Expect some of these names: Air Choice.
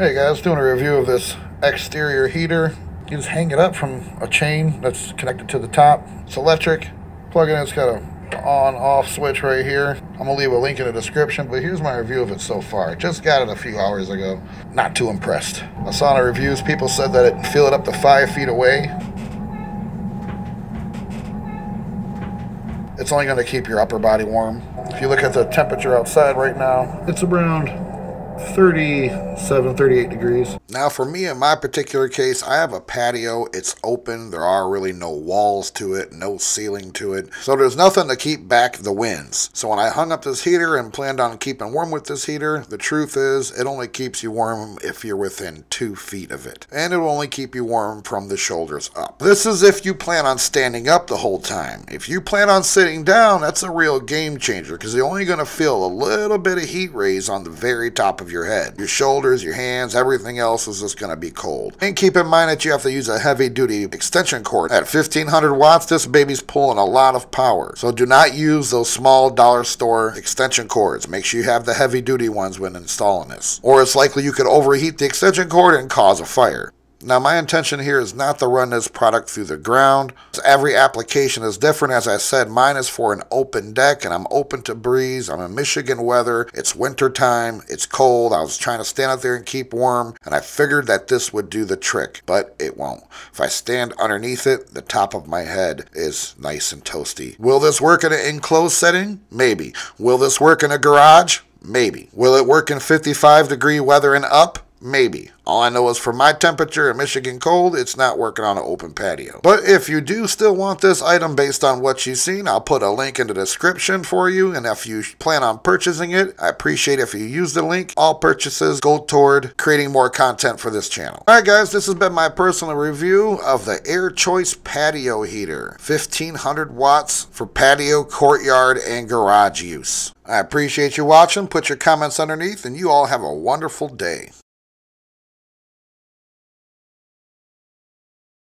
Hey guys, doing a review of this exterior heater. You just hang it up from a chain that's connected to the top. It's electric. Plug it in, it's got an on-off switch right here. I'm gonna leave a link in the description, but here's my review of it so far. Just got it a few hours ago. Not too impressed. I saw in the reviews, people said that it can feel it up to 5 feet away. It's only gonna keep your upper body warm. If you look at the temperature outside right now, it's around 37, 38 degrees. Now for me, in my particular case, I have a patio. It's open. There are really no walls to it, no ceiling to it. So there's nothing to keep back the winds. So when I hung up this heater and planned on keeping warm with this heater, the truth is it only keeps you warm if you're within 2 feet of it. And it'll only keep you warm from the shoulders up. This is if you plan on standing up the whole time. If you plan on sitting down, that's a real game changer because you're only going to feel a little bit of heat rays on the very top of your head. Your shoulders, your hands, everything else is just going to be cold. And keep in mind that you have to use a heavy duty extension cord. At 1500 watts, this baby's pulling a lot of power. So do not use those small dollar store extension cords. Make sure you have the heavy duty ones when installing this. Or it's likely you could overheat the extension cord and cause a fire. Now, my intention here is not to run this product through the ground. Every application is different. As I said, mine is for an open deck, and I'm open to breeze. I'm in Michigan weather. It's winter time. It's cold. I was trying to stand out there and keep warm, and I figured that this would do the trick, but it won't. If I stand underneath it, the top of my head is nice and toasty. Will this work in an enclosed setting? Maybe. Will this work in a garage? Maybe. Will it work in 55 degree weather and up? Maybe. All I know is for my temperature and Michigan cold, it's not working on an open patio. But if you do still want this item based on what you've seen, I'll put a link in the description for you. And if you plan on purchasing it, I appreciate if you use the link. All purchases go toward creating more content for this channel. All right, guys, this has been my personal review of the Air Choice patio heater, 1500 watts for patio, courtyard, and garage use. I appreciate you watching. Put your comments underneath, and you all have a wonderful day.